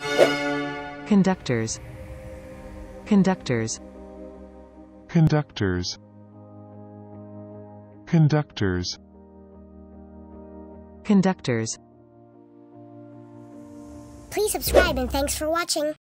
Conductors. Conductors. Conductors. Conductors. Conductors. Please subscribe and thanks for watching.